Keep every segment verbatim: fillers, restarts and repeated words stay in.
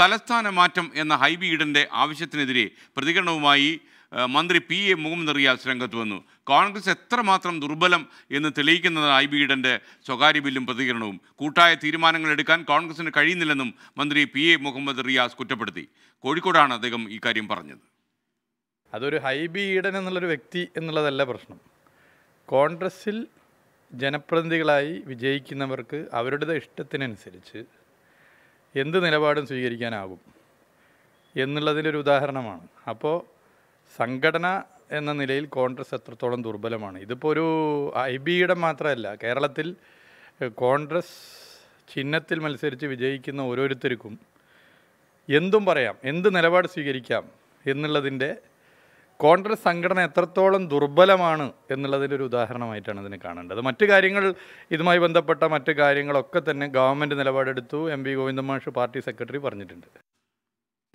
തലസ്ഥാന മാറ്റം എന്ന ഹൈബി ഈഡന്റെ ആവശ്യത്തിനെതിരെ പ്രതികരണവുമായി മന്ത്രി പി എ മുഹമ്മദ് റിയാസ് രംഗത്ത് വന്നു. കോൺഗ്രസ് എത്രമാത്രം ദുർബലം എന്ന് തെളിയിക്കുന്നത് ഹൈബി ഈഡന്റെ സ്വകാര്യ ബില്ലും പ്രതികരണവും. കൂട്ടായ തീരുമാനങ്ങൾ എടുക്കാൻ കോൺഗ്രസിന് കഴിയുന്നില്ലെന്നും മന്ത്രി പി എ മുഹമ്മദ് റിയാസ് കുറ്റപ്പെടുത്തി. കോഴിക്കോടാണ് അദ്ദേഹം ഇക്കാര്യം പറഞ്ഞത്. അതൊരു ഹൈബി ഈഡൻ എന്നുള്ളൊരു വ്യക്തി എന്നുള്ളതല്ല പ്രശ്നം. കോൺഗ്രസിൽ ജനപ്രതിനിധികളായി വിജയിക്കുന്നവർക്ക് അവരുടെ ഇഷ്ടത്തിനനുസരിച്ച് എന്ത് നിലപാടും സ്വീകരിക്കാനാകും എന്നുള്ളതിലൊരു ഉദാഹരണമാണ്. അപ്പോൾ സംഘടന എന്ന നിലയിൽ കോൺഗ്രസ് എത്രത്തോളം ദുർബലമാണ്. ഇതിപ്പോൾ ഒരു ഐബിയുടെ മാത്രമല്ല, കേരളത്തിൽ കോൺഗ്രസ് ചിഹ്നത്തിൽ മത്സരിച്ച് വിജയിക്കുന്ന ഓരോരുത്തർക്കും എന്തും പറയാം, എന്ത് നിലപാട് സ്വീകരിക്കാം എന്നുള്ളതിൻ്റെ കോൺഗ്രസ് സംഘടന എത്രത്തോളം ദുർബലമാണ് എന്നുള്ളതിൻ്റെ ഒരു ഉദാഹരണമായിട്ടാണ് ഇതിനെ കാണേണ്ടത്. മറ്റു കാര്യങ്ങൾ, ഇതുമായി ബന്ധപ്പെട്ട മറ്റു കാര്യങ്ങളൊക്കെ തന്നെ ഗവൺമെൻറ് നിലപാടെടുത്തു. എം വി ഗോവിന്ദൻ മാഷ് പാർട്ടി സെക്രട്ടറി പറഞ്ഞിട്ടുണ്ട്.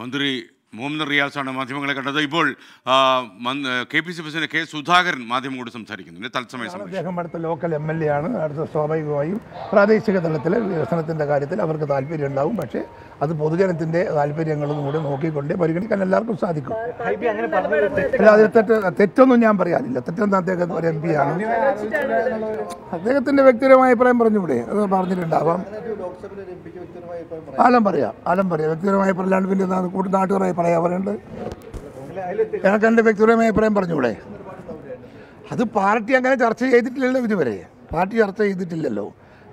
മന്ത്രി മുഹമ്മദ് റിയാസാണ് മാധ്യമങ്ങളെ കണ്ടത്. ഇപ്പോൾ K P C president K Sudhakaran മാധ്യമങ്ങളോട് സംസാരിക്കുന്നുണ്ട്. തത്സമയം അദ്ദേഹം അടുത്ത ലോക്കൽ എം എൽ എ ആണ്. അടുത്ത സ്വാഭാവികമായും പ്രാദേശിക തലത്തിലെ വികസനത്തിൻ്റെ കാര്യത്തിൽ അവർക്ക് താല്പര്യം ഉണ്ടാവും. പക്ഷേ അത് പൊതുജനത്തിൻ്റെ താല്പര്യങ്ങളും കൂടെ നോക്കിക്കൊണ്ട് പരിഗണിക്കാൻ എല്ലാവർക്കും സാധിക്കും. അല്ല, അതിൽ തെറ്റ് തെറ്റൊന്നും ഞാൻ പറയാനില്ല. തെറ്റെന്ന് അദ്ദേഹം ഒരു എം പി ആണ്. അദ്ദേഹത്തിൻ്റെ വ്യക്തിപരമായ അഭിപ്രായം പറഞ്ഞുകൂടെ? അത് പറഞ്ഞിട്ടുണ്ടാവാം. ആലം പറയാം, ആലം പറയാം. വ്യക്തിപരമായി പറയാണ്ട് പിന്നെ നാട്ടുകാരായി പറയാൻ പറയണ്ട്. ഞങ്ങൾക്ക് എൻ്റെ വ്യക്തിപരമായ അഭിപ്രായം പറഞ്ഞൂടെ? അത് പാർട്ടി അങ്ങനെ ചർച്ച ചെയ്തിട്ടില്ലല്ലോ ഇതുവരെ. പാർട്ടി ചർച്ച ചെയ്തിട്ടില്ലല്ലോ.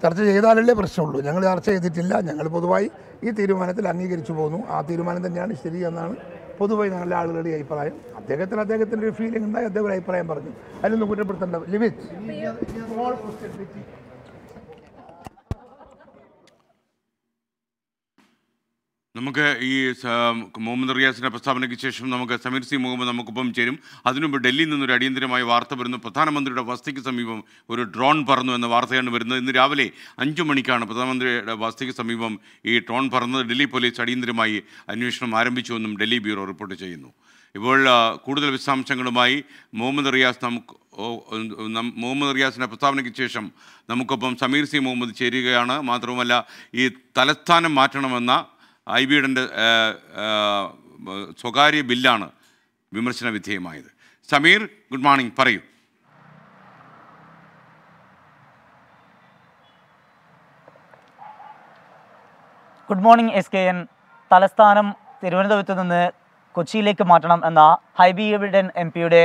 ചർച്ച ചെയ്താലല്ലേ പ്രശ്നമുള്ളൂ. ഞങ്ങൾ ചർച്ച ചെയ്തിട്ടില്ല. ഞങ്ങൾ പൊതുവായി ഈ തീരുമാനത്തിൽ അംഗീകരിച്ചു പോകുന്നു. ആ തീരുമാനം തന്നെയാണ് ശരി എന്നാണ് പൊതുവായി ഞങ്ങളുടെ ആളുകളുടെ അഭിപ്രായം. അദ്ദേഹത്തിന് അദ്ദേഹത്തിൻ്റെ ഒരു ഫീലിംഗ് ഉണ്ടായി, അദ്ദേഹം അഭിപ്രായം പറഞ്ഞു. അതിനൊന്നും കുറ്റപ്പെടുത്തേണ്ട ലിമിറ്റ്. നമുക്ക് ഈ മുഹമ്മദ് റിയാസിൻ്റെ പ്രസ്താവനയ്ക്ക് ശേഷം നമുക്ക് സമീർ സി മുഹമ്മദ് നമുക്കൊപ്പം ചേരും. അതിനുമുമ്പ് ഡൽഹിയിൽ നിന്നൊരു അടിയന്തരമായ വാർത്ത വരുന്നു. പ്രധാനമന്ത്രിയുടെ വസതിക്ക് സമീപം ഒരു ഡ്രോൺ പറന്നു എന്ന വാർത്തയാണ് വരുന്നത്. ഇന്ന് രാവിലെ അഞ്ചു മണിക്കാണ് പ്രധാനമന്ത്രിയുടെ വസതിക്ക് സമീപം ഈ ഡ്രോൺ പറന്നത്. ഡൽഹി പോലീസ് അടിയന്തരമായി അന്വേഷണം ആരംഭിച്ചുവെന്നും ഡൽഹി ബ്യൂറോ റിപ്പോർട്ട് ചെയ്യുന്നു. ഇപ്പോൾ കൂടുതൽ വിശദാംശങ്ങളുമായി മുഹമ്മദ് റിയാസ് നമുക്ക് മുഹമ്മദ് റിയാസിൻ്റെ പ്രസ്താവനയ്ക്ക് ശേഷം നമുക്കൊപ്പം സമീർ സി മുഹമ്മദ് ചേരുകയാണ്. മാത്രവുമല്ല, ഈ തലസ്ഥാനം മാറ്റണമെന്ന ഹൈബിയുടെ സ്വകാര്യ ബില്ലാണ് വിമർശന വിധേയമായത്. Sameer, good morning. പറയൂ. Good morning S K N. തലസ്ഥാനം തിരുവനന്തപുരത്ത് നിന്ന് കൊച്ചിയിലേക്ക് മാറ്റണം എന്ന ഹൈബി ഈഡൻ എം പിയുടെ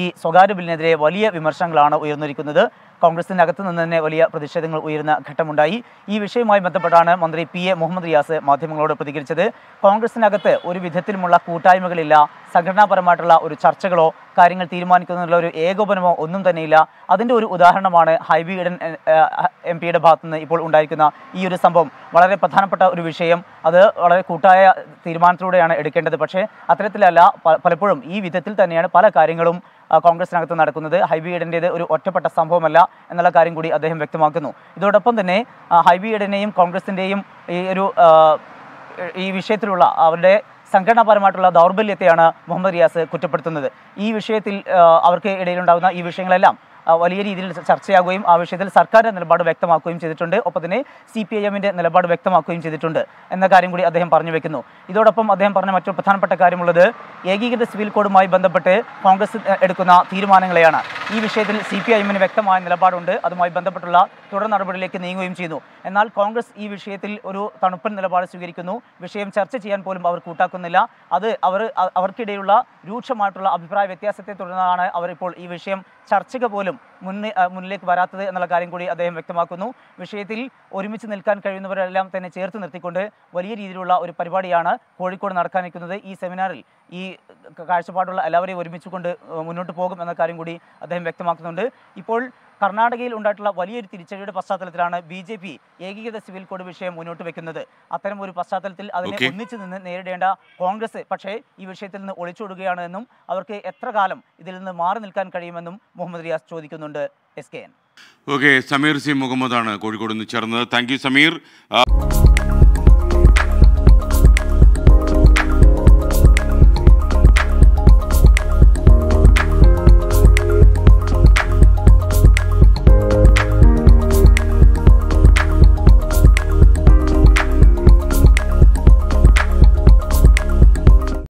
ഈ സ്വകാര്യ ബില്ലിനെതിരെ വലിയ വിമർശനങ്ങളാണ് ഉയർന്നിരിക്കുന്നത്. കോൺഗ്രസിൻ്റെ അകത്തു നിന്ന് തന്നെ വലിയ പ്രതിഷേധങ്ങൾ ഉയരുന്ന ഘട്ടമുണ്ടായി. ഈ വിഷയവുമായി ബന്ധപ്പെട്ടാണ് മന്ത്രി പി എ മുഹമ്മദ് റിയാസ് മാധ്യമങ്ങളോട് പ്രതികരിച്ചത്. കോൺഗ്രസിനകത്ത് ഒരു വിധത്തിലുമുള്ള കൂട്ടായ്മകളില്ല, സംഘടനാപരമായിട്ടുള്ള ഒരു ചർച്ചകളോ കാര്യങ്ങൾ തീരുമാനിക്കുന്നതിനുള്ള ഒരു ഏകോപനമോ ഒന്നും തന്നെയില്ല. അതിൻ്റെ ഒരു ഉദാഹരണമാണ് ഹൈബി ഈഡൻ എം പിയുടെ ഭാഗത്തു നിന്ന് ഇപ്പോൾ ഉണ്ടായിരിക്കുന്ന ഈ ഒരു സംഭവം. വളരെ പ്രധാനപ്പെട്ട ഒരു വിഷയം, അത് വളരെ കൂട്ടായ തീരുമാനത്തിലൂടെയാണ് എടുക്കേണ്ടത്. പക്ഷേ അത്തരത്തിലല്ല, പലപ്പോഴും ഈ വിധത്തിൽ തന്നെയാണ് പല കാര്യങ്ങളും കോൺഗ്രസിനകത്ത് നടക്കുന്നത്. ഹൈബി ഈഡൻ്റേത് ഒരു ഒറ്റപ്പെട്ട സംഭവമല്ല എന്നുള്ള കാര്യം കൂടി അദ്ദേഹം വ്യക്തമാക്കുന്നു. ഇതോടൊപ്പം തന്നെ ഹൈബി ഈഡനെയും കോൺഗ്രസിൻ്റെയും ഈ ഒരു ഈ വിഷയത്തിലുള്ള അവരുടെ സംഘടനാപരമായിട്ടുള്ള ദൗർബല്യത്തെയാണ് മുഹമ്മദ് റിയാസ് കുറ്റപ്പെടുത്തുന്നത്. ഈ വിഷയത്തിൽ അവർക്ക് ഇടയിലുണ്ടാകുന്ന ഈ വിഷയങ്ങളെല്ലാം വലിയ രീതിയിൽ ചർച്ചയാകുകയും ആ വിഷയത്തിൽ സർക്കാരിൻ്റെ നിലപാട് വ്യക്തമാക്കുകയും ചെയ്തിട്ടുണ്ട്. ഒപ്പം തന്നെ സി പി ഐ എമ്മിൻ്റെ നിലപാട് വ്യക്തമാക്കുകയും ചെയ്തിട്ടുണ്ട് എന്ന കാര്യം കൂടി അദ്ദേഹം പറഞ്ഞു വെക്കുന്നു. ഇതോടൊപ്പം അദ്ദേഹം പറഞ്ഞ മറ്റൊരു പ്രധാനപ്പെട്ട കാര്യമുള്ളത് ഏകീകൃത സിവിൽ കോഡുമായി ബന്ധപ്പെട്ട് കോൺഗ്രസ് എടുക്കുന്ന തീരുമാനങ്ങളെയാണ്. ഈ വിഷയത്തിൽ സി പി ഐ എമ്മിന് വ്യക്തമായ നിലപാടുണ്ട്. അതുമായി ബന്ധപ്പെട്ടുള്ള തുടർ നടപടികളിലേക്ക് നീങ്ങുകയും ചെയ്യുന്നു. എന്നാൽ കോൺഗ്രസ് ഈ വിഷയത്തിൽ ഒരു തണുപ്പൻ നിലപാട് സ്വീകരിക്കുന്നു. വിഷയം ചർച്ച ചെയ്യാൻ പോലും അവർ കൂട്ടാക്കുന്നില്ല. അത് അവർ അവർക്കിടയിലുള്ള രൂക്ഷമായിട്ടുള്ള അഭിപ്രായ വ്യത്യാസത്തെ തുടർന്നാണ് അവരിപ്പോൾ ഈ വിഷയം ചർച്ചയ്ക്ക് പോലും മുന്നേ മുന്നിലേക്ക് വരാത്തത് എന്നുള്ള കാര്യം കൂടി അദ്ദേഹം വ്യക്തമാക്കുന്നു. വിഷയത്തിൽ ഒരുമിച്ച് നിൽക്കാൻ കഴിയുന്നവരെല്ലാം തന്നെ ചേർത്ത് നിർത്തിക്കൊണ്ട് വലിയ രീതിയിലുള്ള ഒരു പരിപാടിയാണ് കോഴിക്കോട് നടക്കാനിരിക്കുന്നത്. ഈ സെമിനാറിൽ ഈ കാഴ്ചപ്പാടുള്ള എല്ലാവരെയും ഒരുമിച്ച് കൊണ്ട് മുന്നോട്ട് പോകും എന്ന കാര്യം കൂടി അദ്ദേഹം വ്യക്തമാക്കുന്നുണ്ട്. ഇപ്പോൾ കർണാടകയിൽ ഉണ്ടായിട്ടുള്ള വലിയൊരു തിരിച്ചടിയുടെ പശ്ചാത്തലത്തിലാണ് ബി ജെ പി ഏകീകൃത സിവിൽ കോഡ് വിഷയം മുന്നോട്ട് വെക്കുന്നത്. അത്തരം ഒരു പശ്ചാത്തലത്തിൽ അതിനെ ഒന്നിച്ചു നിന്ന് നേരിടേണ്ട കോൺഗ്രസ് പക്ഷേ ഈ വിഷയത്തിൽ നിന്ന് ഒളിച്ചോടുകയാണ് എന്നും അവർക്ക് എത്ര കാലം ഇതിൽ നിന്ന് മാറി നിൽക്കാൻ കഴിയുമെന്നും മുഹമ്മദ് റിയാസ് ചോദിക്കുന്നുണ്ട്. S K N. Okay, Sameer C മുഹമ്മദാണ് കോഴിക്കോട് നിന്ന് ചേർന്നത്. Thank you Sameer.